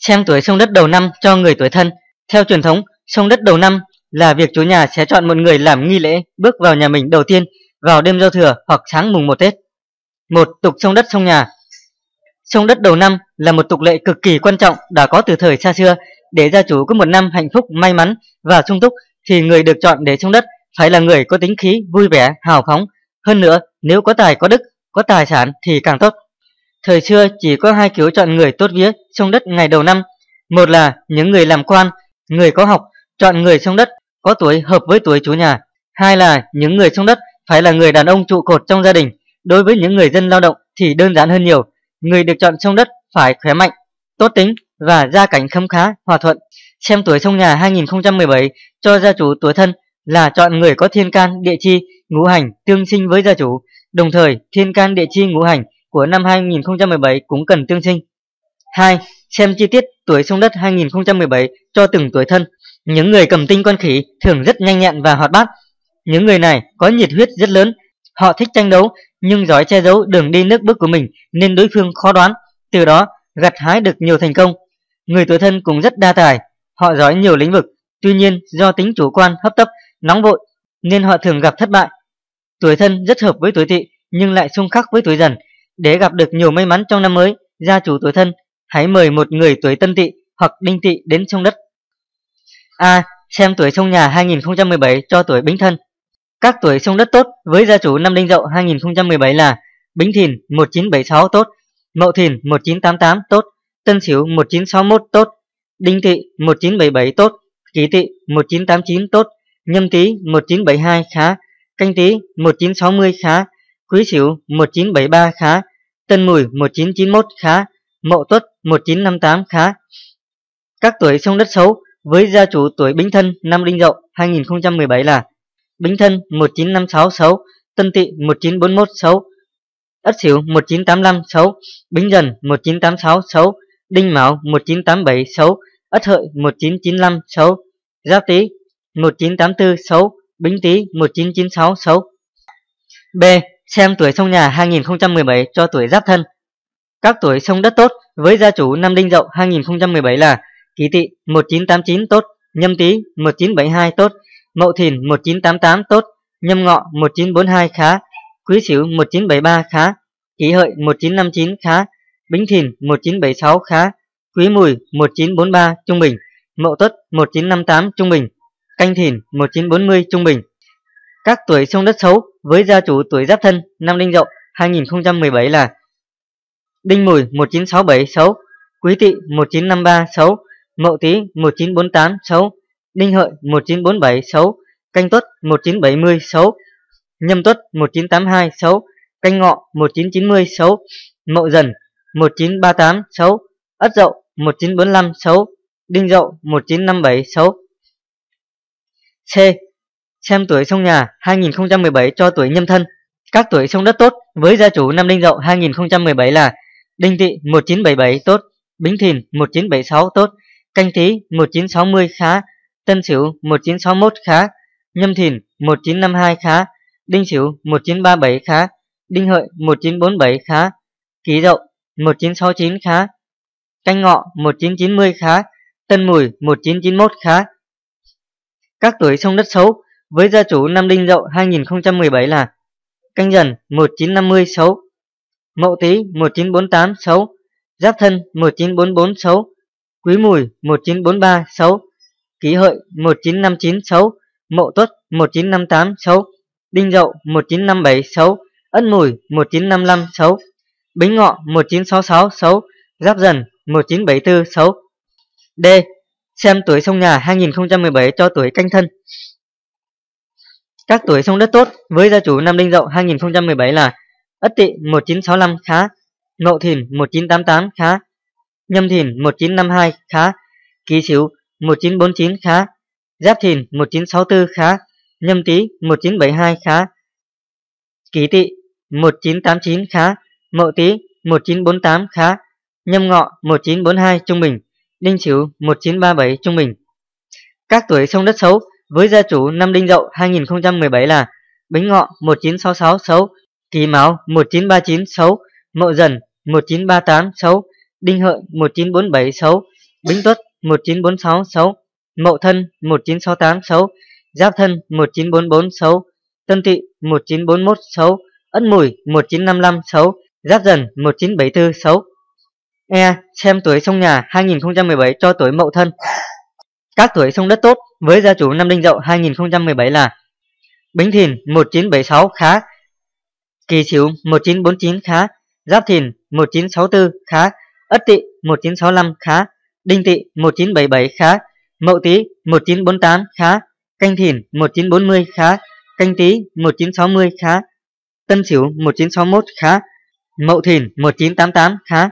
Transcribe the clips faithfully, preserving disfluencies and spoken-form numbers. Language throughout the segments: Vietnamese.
Xem tuổi xông đất đầu năm cho người tuổi thân. Theo truyền thống, xông đất đầu năm là việc chủ nhà sẽ chọn một người làm nghi lễ bước vào nhà mình đầu tiên vào đêm giao thừa hoặc sáng mùng một Tết. Một Tục xông đất xông nhà. Xông đất đầu năm là một tục lệ cực kỳ quan trọng đã có từ thời xa xưa. Để gia chủ có một năm hạnh phúc, may mắn và sung túc thì người được chọn để xông đất phải là người có tính khí vui vẻ, hào phóng. Hơn nữa, nếu có tài có đức, có tài sản thì càng tốt. Thời xưa chỉ có hai kiểu chọn người tốt vía xông đất ngày đầu năm. Một là những người làm quan, người có học, chọn người xông đất có tuổi hợp với tuổi chủ nhà. Hai là những người xông đất phải là người đàn ông trụ cột trong gia đình. Đối với những người dân lao động thì đơn giản hơn nhiều. Người được chọn xông đất phải khỏe mạnh, tốt tính và gia cảnh khấm khá, hòa thuận. Xem tuổi xông nhà hai nghìn không trăm mười bảy cho gia chủ tuổi thân là chọn người có thiên can, địa chi, ngũ hành tương sinh với gia chủ. Đồng thời, thiên can, địa chi, ngũ hành của năm hai nghìn không trăm mười bảy cũng cần tương sinh. Hai Xem chi tiết tuổi xông đất hai nghìn không trăm mười bảy cho từng tuổi thân. Những người cầm tinh con khỉ thường rất nhanh nhẹn và hoạt bát. Những người này có nhiệt huyết rất lớn. Họ thích tranh đấu nhưng giỏi che giấu đường đi nước bước của mình nên đối phương khó đoán, từ đó gặt hái được nhiều thành công. Người tuổi thân cũng rất đa tài, họ giỏi nhiều lĩnh vực. Tuy nhiên, do tính chủ quan, hấp tấp, nóng vội nên họ thường gặp thất bại. Tuổi thân rất hợp với tuổi tỵ nhưng lại xung khắc với tuổi dần. Để gặp được nhiều may mắn trong năm mới, gia chủ tuổi thân hãy mời một người tuổi tân tỵ hoặc đinh tỵ đến xông đất. A. Xem tuổi xông nhà hai nghìn không trăm mười bảy cho tuổi bính thân. Các tuổi xông đất tốt với gia chủ năm Đinh Dậu hai nghìn không trăm mười bảy là Bính Thìn một chín bảy sáu tốt, Mậu Thìn một chín tám tám tốt, Tân Sửu một chín sáu mốt tốt, Đinh Tỵ một chín bảy bảy tốt, Kỷ Tỵ một chín tám chín tốt, Nhâm Tý một chín bảy hai khá, Canh Tý một chín sáu mươi khá, Quý Sửu một chín bảy ba khá, Tân Mùi một chín chín mốt khá, Mậu Tuất một chín năm tám khá. Các tuổi xông đất xấu với gia chủ tuổi Bính Thân năm Đinh Dậu hai nghìn không trăm mười bảy là Bính Thân một chín năm sáu xấu, Tân Tỵ một chín bốn mốt xấu, Ất Sửu một chín tám lăm xấu, Bính Dần một chín tám sáu xấu, Đinh Mão một chín tám bảy xấu, Ất Hợi một chín chín lăm xấu, Giáp Tý một chín tám tư xấu, Bính Tý một chín chín sáu xấu. B. Xem tuổi xông nhà hai nghìn không trăm mười bảy cho tuổi Giáp Thân. Các tuổi xông đất tốt với gia chủ năm Đinh Dậu hai nghìn không trăm mười bảy là Kỷ Tỵ một chín tám chín tốt, Nhâm Tý một chín bảy hai tốt, Mậu Thìn một chín tám tám tốt, Nhâm Ngọ một chín bốn hai khá, Quý Sửu một chín bảy ba khá, Kỷ Hợi một chín năm chín khá, Bính Thìn một chín bảy sáu khá, Quý Mùi một chín bốn ba trung bình, Mậu Tuất một chín năm tám trung bình, Canh Thìn một chín bốn mươi trung bình. Các tuổi xông đất xấu với gia chủ tuổi Giáp Thân năm Đinh Dậu hai nghìn không trăm mười bảy là Đinh Mùi một chín sáu bảy xấu, Quý Tỵ một chín năm ba xấu, Mậu Tý một chín bốn tám xấu, Đinh Hợi một chín bốn bảy xấu, Canh Tuất một chín bảy mươi xấu, Nhâm Tuất một chín tám hai xấu, Canh Ngọ một chín chín mươi xấu, Mậu Dần một chín ba tám xấu, Ất Dậu một chín bốn lăm xấu, Đinh Dậu một chín năm bảy xấu. C. Xem tuổi xông nhà hai nghìn không trăm mười bảy cho tuổi Nhâm Thân. Các tuổi xông đất tốt với gia chủ năm Đinh Dậu hai nghìn không trăm mười bảy là Đinh Tỵ một chín bảy bảy tốt, Bính Thìn một chín bảy sáu tốt, Canh Tý một chín sáu mươi khá, Tân Sửu một chín sáu mốt khá, Nhâm Thìn một chín năm hai khá, Đinh Sửu một chín ba bảy khá, Đinh Hợi một chín bốn bảy khá, Kỷ Dậu một chín sáu chín khá, Canh Ngọ một chín chín mươi khá, Tân Mùi một chín chín mốt khá. Các tuổi xông đất xấu với gia chủ năm Đinh Dậu hai nghìn không trăm mười bảy là Canh Dần một chín năm mươi xấu, Mậu Tý một chín bốn tám xấu, Giáp Thân một chín bốn bốn xấu, Quý Mùi một chín bốn ba xấu, Kỷ Hợi một chín năm chín xấu, Mậu Tuất một chín năm tám xấu, Đinh Dậu một chín năm bảy xấu, Ất Mùi một chín năm lăm xấu, Bính Ngọ một chín sáu sáu xấu, Giáp Dần một chín bảy tư xấu. D. Xem tuổi xông nhà hai nghìn không trăm mười bảy cho tuổi Canh Thân. Các tuổi xông đất tốt với gia chủ năm Đinh Dậu hai nghìn không trăm mười bảy là Ất Tỵ một chín sáu lăm khá, Mậu Thìn một chín tám tám khá, Nhâm Thìn một chín năm hai khá, Kỷ Sửu một chín bốn chín khá, Giáp Thìn một chín sáu tư khá, Nhâm Tý một chín bảy hai khá, Kỷ Tỵ một chín tám chín khá, Mậu Tý một chín bốn tám khá, Nhâm Ngọ một chín bốn hai trung bình, Đinh Sửu một chín ba bảy trung bình. Các tuổi xông đất xấu với gia chủ năm Đinh Dậu hai nghìn không trăm mười bảy là Bính Ngọ một chín sáu sáu xấu, Tý Mão một chín ba chín xấu, Mậu Dần một chín ba tám xấu, Đinh Hợi một chín bốn bảy xấu, Bính Tuất một chín bốn sáu xấu, Mậu Thân một chín sáu tám xấu, Giáp Thân một chín bốn bốn xấu, Tân Tỵ một chín bốn mốt xấu, Ất Mùi một chín năm lăm xấu, Giáp Dần một chín bảy tư xấu. E. Xem tuổi xông nhà hai nghìn không trăm mười bảy cho tuổi Mậu Thân. Các tuổi xông đất tốt với gia chủ năm Đinh Dậu hai nghìn không trăm mười bảy là: Bính Thìn một chín bảy sáu khá, Kỳ Sửu một chín bốn chín khá, Giáp Thìn một chín sáu tư khá, Ất Tỵ một chín sáu lăm khá, Đinh Tỵ một chín bảy bảy khá, Mậu Tý một chín bốn tám khá, Canh Thìn một chín bốn mươi khá, Canh Tý một chín sáu mươi khá, Tân Sửu một chín sáu mốt khá, Mậu Thìn một chín tám tám khá.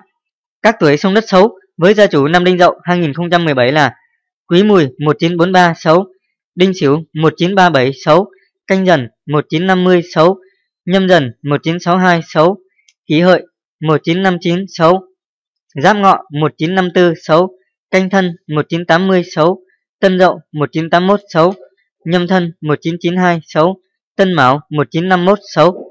Các tuổi xông đất xấu với gia chủ năm Đinh Dậu hai nghìn không trăm mười bảy là: Quý Mùi một chín bốn ba xấu, Đinh Sửu một chín ba bảy xấu, Canh Dần một chín năm mươi xấu, Nhâm Dần một chín sáu hai xấu, Kỷ Hợi một chín năm chín xấu, Giáp Ngọ một chín năm tư xấu, Canh Thân một chín tám mươi xấu, Tân Dậu một chín tám mốt xấu, Nhâm Thân một chín chín hai xấu, Tân Mão một chín năm mốt xấu.